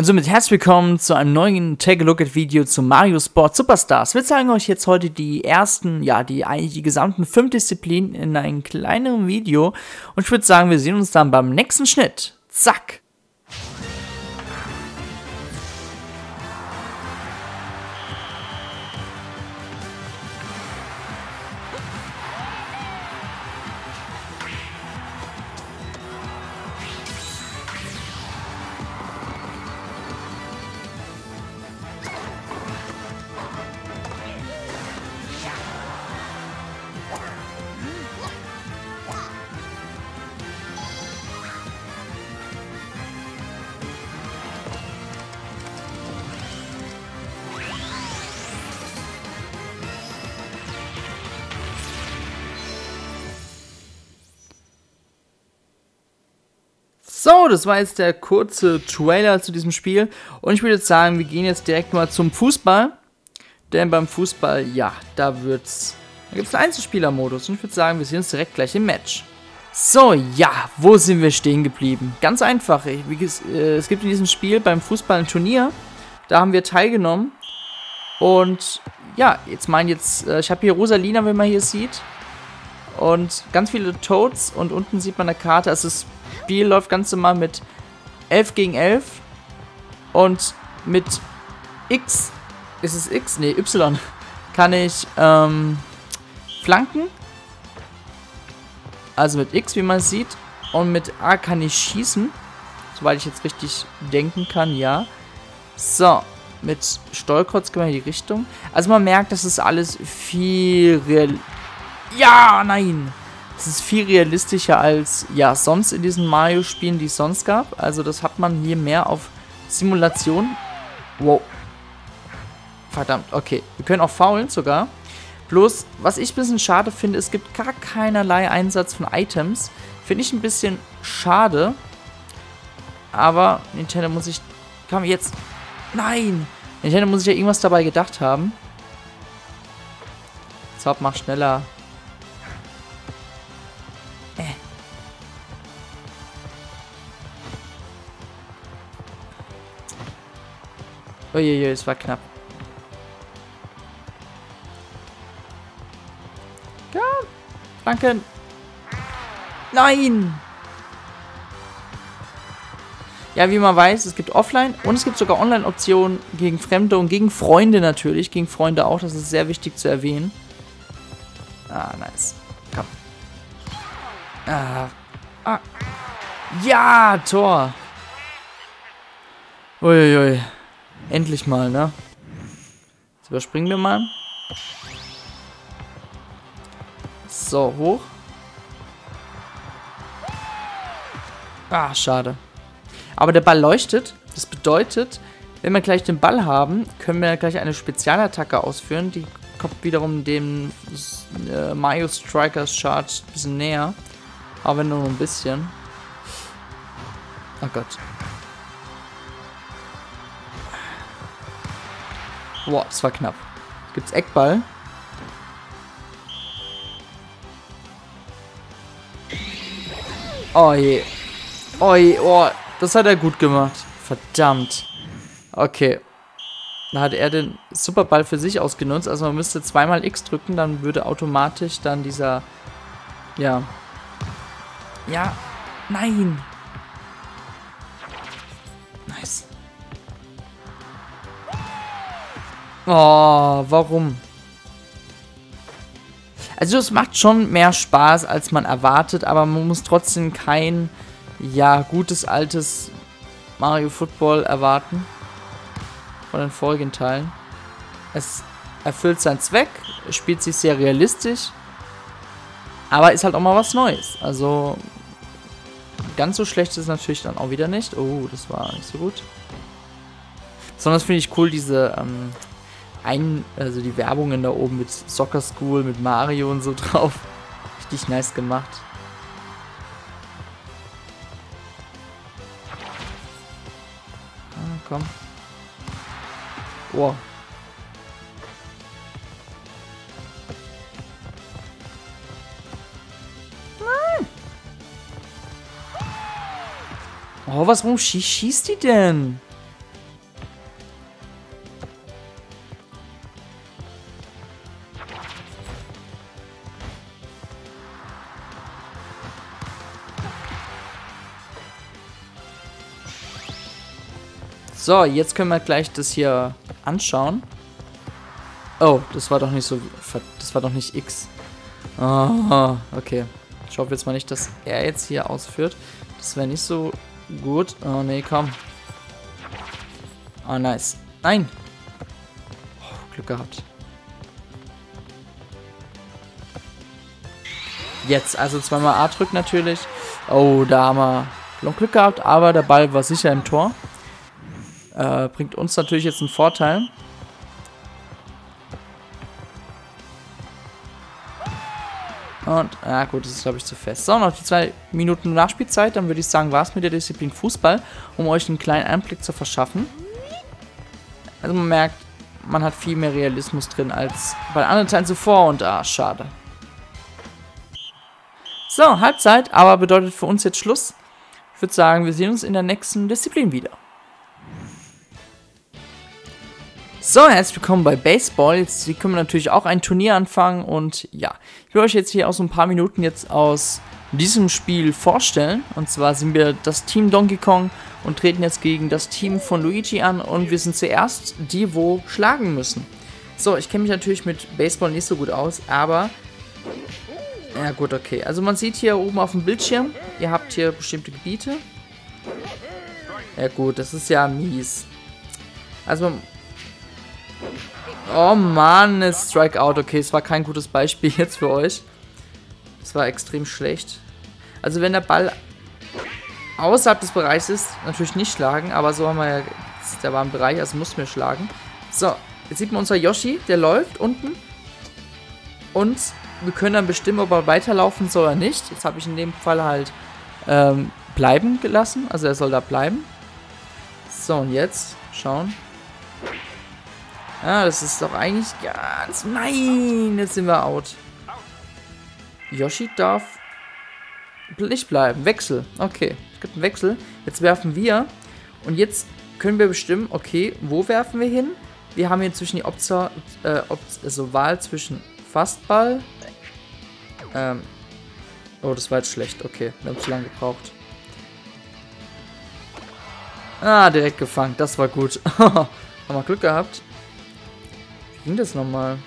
Und somit herzlich willkommen zu einem neuen Take-a-Look-at-Video zu Mario Sport Superstars. Wir zeigen euch jetzt heute die ersten, die gesamten 5 Disziplinen in einem kleineren Video. Und ich würde sagen, wir sehen uns dann beim nächsten Schnitt. Zack! So, das war jetzt der kurze Trailer zu diesem Spiel und ich würde jetzt sagen, wir gehen jetzt direkt mal zum Fußball, denn beim Fußball, da gibt es einen Einzelspieler-Modus und ich würde sagen, wir sehen uns direkt gleich im Match. So, wo sind wir stehen geblieben? Ganz einfach, es gibt in diesem Spiel beim Fußball ein Turnier, da haben wir teilgenommen und ich habe hier Rosalina, wenn man hier sieht und ganz viele Toads und unten sieht man eine Karte, es ist Spiel läuft ganz normal mit 11 gegen 11 und mit X, Y kann ich flanken, also mit X, wie man sieht, und mit A kann ich schießen, soweit ich jetzt richtig denken kann, So, mit Steuerkreuz gehen wir in die Richtung, also man merkt, das ist alles viel Es ist viel realistischer als sonst in diesen Mario-Spielen, die es sonst gab. Also das hat man hier mehr auf Simulation. Wow. Verdammt, okay. Wir können auch faulen sogar. Bloß, was ich ein bisschen schade finde, es gibt gar keinerlei Einsatz von Items. Finde ich ein bisschen schade. Aber Nintendo muss sich... Kann man jetzt... Nein! Nintendo muss sich ja irgendwas dabei gedacht haben. So, mach schneller... Uiuiui, es war knapp. Ja, danke. Nein! Ja, wie man weiß, es gibt Offline und es gibt sogar Online-Optionen gegen Fremde und gegen Freunde natürlich. Gegen Freunde auch, das ist sehr wichtig zu erwähnen. Ah, nice. Komm. Ja, Tor! Uiuiui. Endlich mal, ne? Jetzt überspringen wir mal. So, hoch. Ah, schade. Aber der Ball leuchtet. Das bedeutet, wenn wir gleich den Ball haben, können wir gleich eine Spezialattacke ausführen. Die kommt wiederum dem Mario Strikers Charge ein bisschen näher. Aber nur ein bisschen. Oh Gott. Wow, das war knapp. Gibt's Eckball? Oh je. Oh je, oh. Das hat er gut gemacht. Verdammt. Okay. Da hat er den Superball für sich ausgenutzt. Also man müsste zweimal X drücken, dann würde automatisch dann dieser... Ja. Nein. Nice. Oh, warum? Also es macht schon mehr Spaß, als man erwartet, aber man muss trotzdem kein, gutes altes Mario Football erwarten. Von den vorigen Teilen. Es erfüllt seinen Zweck, spielt sich sehr realistisch, aber ist halt auch mal was Neues. Also ganz so schlecht ist es natürlich dann auch wieder nicht. Oh, das war nicht so gut. Besonders finde ich cool diese, also die Werbungen da oben mit Soccer School, mit Mario und so drauf. Richtig nice gemacht. Ah, komm. Wow. Nein. Oh, warum schießt die denn? So, jetzt können wir gleich das hier anschauen. Oh, das war doch nicht so... Das war doch nicht X. Oh, okay. Ich hoffe jetzt mal nicht, dass er jetzt hier ausführt. Das wäre nicht so gut. Oh, nee, komm. Oh, nice. Nein! Oh, Glück gehabt. Jetzt, also zweimal A drückt natürlich. Oh, da haben wir noch Glück gehabt, aber der Ball war sicher im Tor. Bringt uns natürlich jetzt einen Vorteil. Und, ah gut, das ist glaube ich zu fest. So, noch die 2 Minuten Nachspielzeit, dann würde ich sagen, war es mit der Disziplin Fußball, um euch einen kleinen Einblick zu verschaffen. Also man merkt, man hat viel mehr Realismus drin als bei anderen Teilen zuvor und ah, schade. So, Halbzeit, aber bedeutet für uns jetzt Schluss. Ich würde sagen, wir sehen uns in der nächsten Disziplin wieder. So, herzlich willkommen bei Baseball. Jetzt können wir natürlich auch ein Turnier anfangen und ja, ich will euch jetzt hier aus ein paar Minuten jetzt aus diesem Spiel vorstellen. Und zwar sind wir das Team Donkey Kong und treten jetzt gegen das Team von Luigi an und wir sind zuerst die, wo schlagen müssen. So, ich kenne mich natürlich mit Baseball nicht so gut aus, aber... Ja gut, okay. Also man sieht hier oben auf dem Bildschirm, ihr habt hier bestimmte Gebiete. Ja gut, das ist ja mies. Also... Oh Mann, ist Strikeout. Okay, es war kein gutes Beispiel jetzt für euch. Es war extrem schlecht. Also wenn der Ball außerhalb des Bereichs ist, natürlich nicht schlagen, aber so haben wir ja, der war im Bereich, also mussten wir schlagen. So, jetzt sieht man unser Yoshi, der läuft unten und wir können dann bestimmen, ob er weiterlaufen soll oder nicht. Jetzt habe ich in dem Fall halt bleiben gelassen, also er soll da bleiben. So, und jetzt schauen. Ah, das ist doch eigentlich ganz... Nein, jetzt sind wir out. Yoshi darf nicht bleiben. Wechsel. Okay, es gibt einen Wechsel. Jetzt werfen wir. Und jetzt können wir bestimmen, okay, wo werfen wir hin? Wir haben hier zwischen die Option, also Wahl zwischen Fastball. Oh, das war jetzt schlecht. Okay, wir haben zu lange gebraucht. Ah, direkt gefangen. Das war gut. Haben wir Glück gehabt. Ging das nochmal?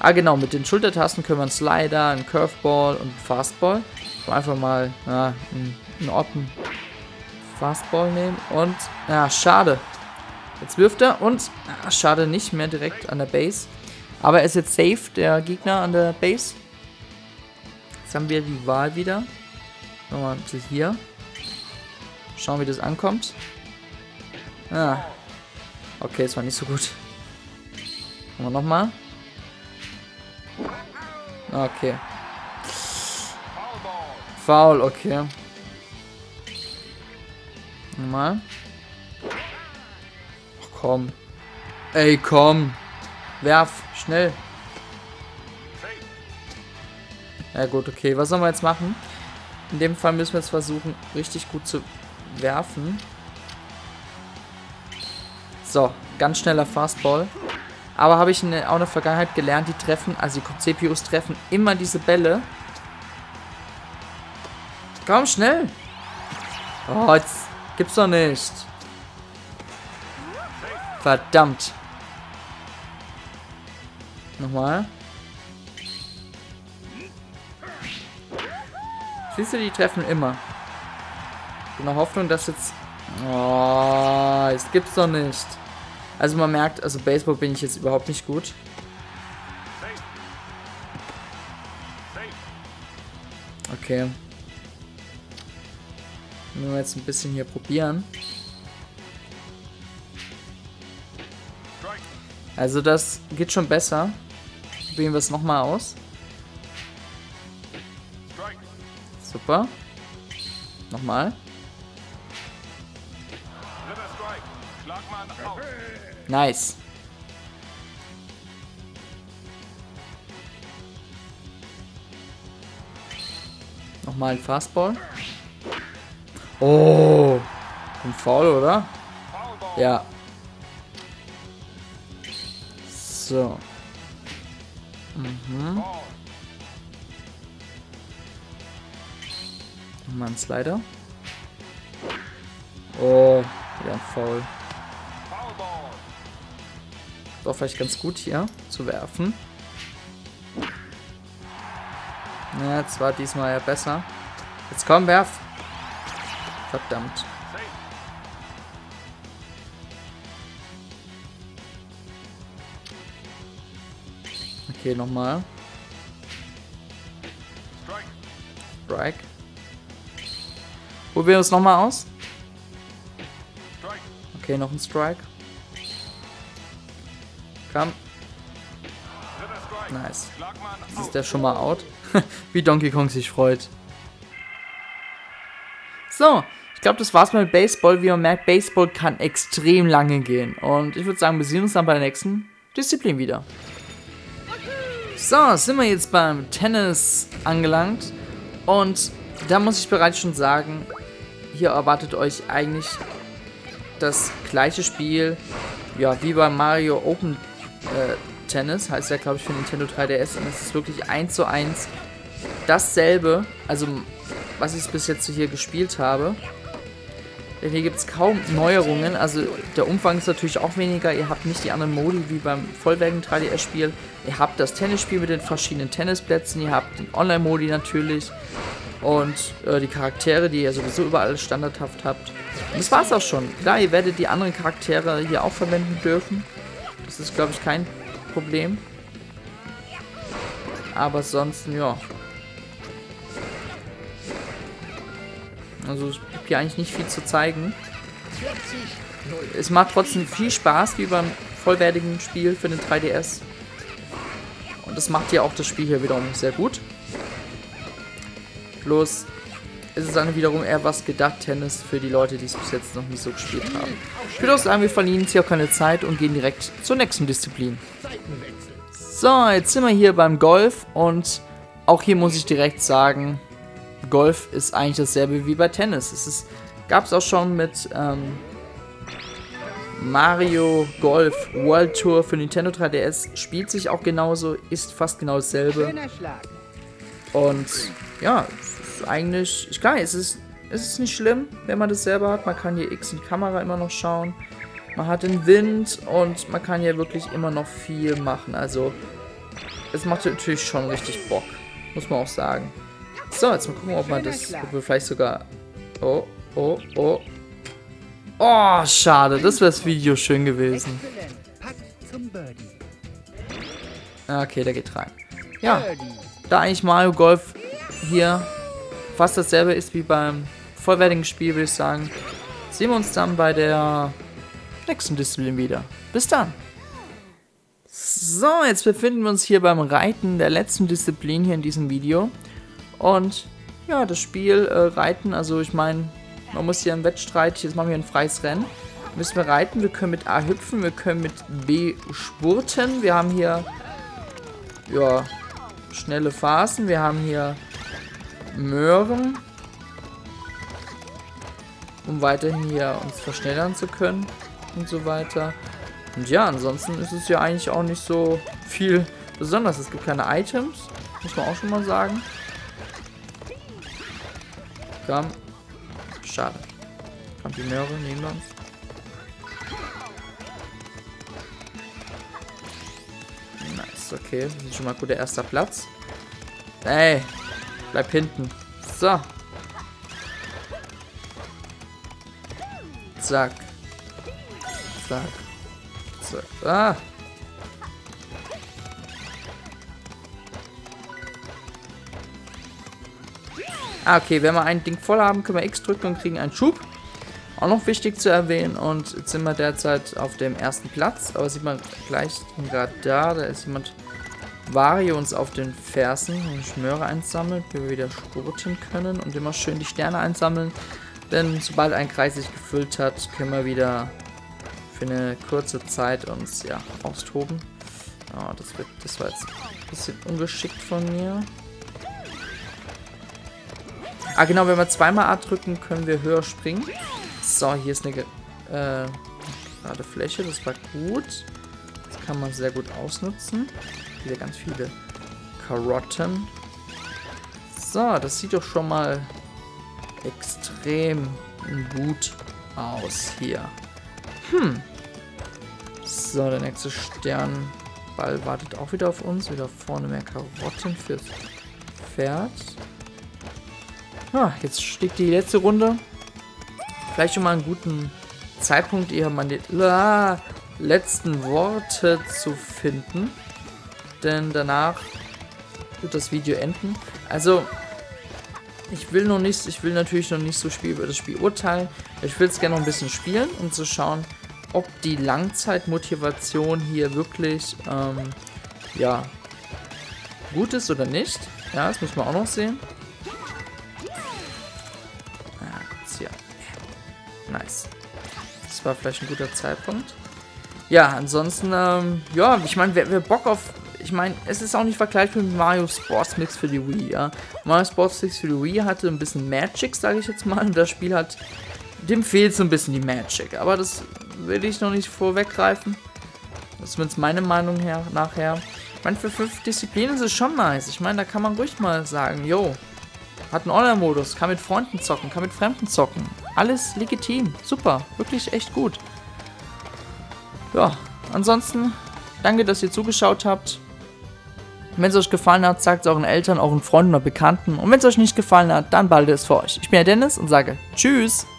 Ah genau, mit den Schultertasten können wir einen Slider, einen Curveball und einen Fastball. Einfach mal einen Open Fastball nehmen und... Ah, schade. Jetzt wirft er und... Ah, schade, nicht mehr direkt an der Base. Aber er ist jetzt safe, der Gegner an der Base. Jetzt haben wir die Wahl wieder. Nochmal ein bisschen hier. Schauen, wie das ankommt. Ah. Okay, es war nicht so gut. Nochmal. Okay. Foul, okay. Nochmal. Ach komm. Ey, komm. Werf, schnell. Ja gut, okay. Was sollen wir jetzt machen? In dem Fall müssen wir jetzt versuchen, richtig gut zu werfen. So, ganz schneller Fastball. Aber habe ich auch in der Vergangenheit gelernt, die treffen, also die CPUs treffen immer diese Bälle. Komm, schnell! Oh, jetzt gibt's doch nicht. Verdammt. Nochmal. Siehst du, die treffen immer. In der Hoffnung, dass jetzt... Oh, jetzt gibt's doch nicht. Also man merkt, also Baseball bin ich jetzt überhaupt nicht gut. Okay. Müssen wir jetzt ein bisschen hier probieren. Also das geht schon besser. Probieren wir es nochmal aus. Super. Nochmal. Nice. Nochmal ein Fastball. Oh. Ein Foul, oder? Ja. So. Mhm. Nochmal ein Slider. Oh. Ja, faul. Ist auch vielleicht ganz gut hier zu werfen. Ja, jetzt war diesmal ja besser. Jetzt komm, werf! Verdammt. Okay, nochmal. Strike. Probieren wir es nochmal aus. Okay, noch ein Strike. Komm. Nice. Jetzt ist der schon mal out. Wie Donkey Kong sich freut. So, ich glaube, das war's mit Baseball. Wie man merkt, Baseball kann extrem lange gehen. Und ich würde sagen, wir sehen uns dann bei der nächsten Disziplin wieder. So, sind wir jetzt beim Tennis angelangt. Und da muss ich bereits schon sagen, hier erwartet euch eigentlich das gleiche Spiel, ja, wie bei Mario Open Tennis, heißt ja, glaube ich, für Nintendo 3DS, und es ist wirklich 1:1 dasselbe, also was ich bis jetzt hier gespielt habe. Denn hier gibt es kaum Neuerungen, also der Umfang ist natürlich auch weniger, ihr habt nicht die anderen Modi wie beim vollwertigen 3DS-Spiel, ihr habt das Tennisspiel mit den verschiedenen Tennisplätzen, ihr habt den Online-Modi natürlich und die Charaktere, die ihr sowieso überall standardhaft habt. Und das war's auch schon. Klar, ihr werdet die anderen Charaktere hier auch verwenden dürfen, das ist, glaube ich, kein Problem. Aber sonst, ja. Also es gibt hier eigentlich nicht viel zu zeigen. Es macht trotzdem viel Spaß, wie beim vollwertigen Spiel für den 3DS. Und das macht ja auch das Spiel hier wiederum sehr gut. Bloß ist es dann wiederum eher was gedacht, Tennis, für die Leute, die es bis jetzt noch nicht so gespielt haben. Ich würde auch sagen, wir verlieren uns hier auch keine Zeit und gehen direkt zur nächsten Disziplin. So, jetzt sind wir hier beim Golf und auch hier muss ich direkt sagen, Golf ist eigentlich dasselbe wie bei Tennis. Es gab es auch schon mit Mario Golf World Tour für Nintendo 3DS. Spielt sich auch genauso, ist fast genau dasselbe. Und ja, ist eigentlich, klar, es ist nicht schlimm, wenn man das selber hat. Man kann hier X in die Kamera immer noch schauen. Man hat den Wind und man kann hier wirklich immer noch viel machen. Also, es macht natürlich schon richtig Bock, muss man auch sagen. So, jetzt mal gucken, ob man das, ob wir vielleicht sogar... Oh, schade, das wäre das Video schön gewesen. Okay, der geht rein. Ja, da eigentlich Mario Golf hier fast dasselbe ist wie beim vollwertigen Spiel, würde ich sagen, sehen wir uns dann bei der nächsten Disziplin wieder. Bis dann! So, jetzt befinden wir uns hier beim Reiten, der letzten Disziplin hier in diesem Video. Und ja, das Spiel Reiten, also ich meine, man muss hier einen Wettstreit, jetzt machen wir ein freies Rennen, müssen wir reiten, wir können mit A hüpfen, wir können mit B spurten, wir haben hier, ja, schnelle Phasen, wir haben hier Möhren, um weiterhin hier uns verschnellern zu können und so weiter. Und ja, ansonsten ist es ja eigentlich auch nicht so viel besonders, es gibt keine Items, muss man auch schon mal sagen. Komm. Schade. Kommt die Möhre, nehmen wir uns. Nice, okay. Das ist schon mal guter erster Platz. Ey, bleib hinten. So. Zack. Zack. Zack. Ah! Ah, okay, wenn wir ein Ding voll haben, können wir X drücken und kriegen einen Schub. Auch noch wichtig zu erwähnen. Und jetzt sind wir derzeit auf dem ersten Platz. Aber sieht man gleich gerade da. Da ist jemand Wario uns auf den Fersen. Und Schmöre einsammelt, wie wir wieder spurten können. Und immer schön die Sterne einsammeln. Denn sobald ein Kreis sich gefüllt hat, können wir wieder für eine kurze Zeit uns, ja, austoben. Oh, das war jetzt ein bisschen ungeschickt von mir. Ah genau, wenn wir zweimal A drücken, können wir höher springen. So, hier ist eine gerade Fläche, das war gut. Das kann man sehr gut ausnutzen. Hier ganz viele Karotten. So, das sieht doch schon mal extrem gut aus hier. So, der nächste Sternball wartet auch wieder auf uns. Wieder vorne mehr Karotten fürs Pferd. Jetzt steht die letzte Runde. Vielleicht schon mal einen guten Zeitpunkt, eher mal die letzten Worte zu finden. Denn danach wird das Video enden. Also, ich will natürlich noch nicht so viel über das Spiel urteilen. Ich will es gerne noch ein bisschen spielen, um zu schauen, ob die Langzeitmotivation hier wirklich gut ist oder nicht. Ja, das muss man auch noch sehen. Nice. Das war vielleicht ein guter Zeitpunkt. Ja, ansonsten, ich meine, wer Bock auf... Ich meine, es ist auch nicht vergleichbar mit Mario Sports Mix für die Wii, ja. Mario Sports Mix für die Wii hatte ein bisschen Magic, sage ich jetzt mal. Und das Spiel hat... Dem fehlt so ein bisschen die Magic. Aber das will ich noch nicht vorweggreifen. Das ist zumindest meine Meinung nachher. Ich meine, für 5 Disziplinen ist es schon nice. Ich meine, da kann man ruhig mal sagen, yo, hat einen Online-Modus, kann mit Freunden zocken, kann mit Fremden zocken. Alles legitim. Super. Wirklich echt gut. Ja, ansonsten, danke, dass ihr zugeschaut habt. Wenn es euch gefallen hat, sagt es euren Eltern, euren Freunden oder Bekannten. Und wenn es euch nicht gefallen hat, dann behalte es für euch. Ich bin der Dennis und sage Tschüss.